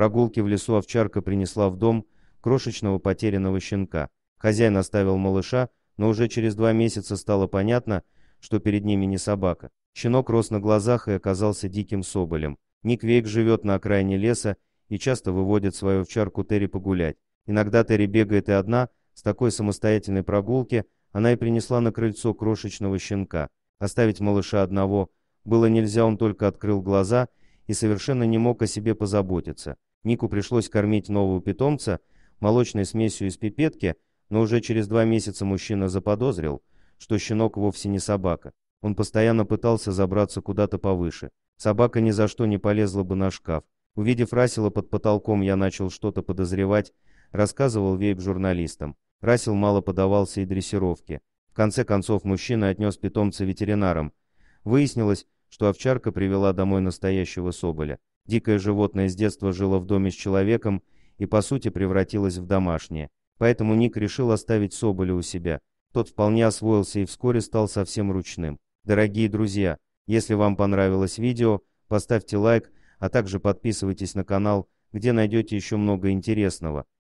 прогулки в лесу овчарка принесла в дом крошечного потерянного щенка. Хозяин оставил малыша, но уже через 2 месяца стало понятно, что перед ними не собака. Щенок рос на глазах и оказался диким соболем. Ник Вейк живет на окраине леса и часто выводит свою овчарку Терри погулять. Иногда Терри бегает и одна. С такой самостоятельной прогулки она и принесла на крыльцо крошечного щенка. Оставить малыша одного было нельзя, он только открыл глаза и совершенно не мог о себе позаботиться. Нику пришлось кормить нового питомца молочной смесью из пипетки, но уже через 2 месяца мужчина заподозрил, что щенок вовсе не собака. Он постоянно пытался забраться куда-то повыше. Собака ни за что не полезла бы на шкаф. Увидев Рассела под потолком, я начал что-то подозревать, рассказывал Вейк журналистам. Рассел мало поддавался и дрессировке. В конце концов мужчина отнес питомца ветеринарам. Выяснилось, что овчарка привела домой настоящего соболя. Дикое животное с детства жило в доме с человеком и по сути превратилось в домашнее. Поэтому Ник решил оставить соболя у себя. Тот вполне освоился и вскоре стал совсем ручным. Дорогие друзья, если вам понравилось видео, поставьте лайк, а также подписывайтесь на канал, где найдете еще много интересного.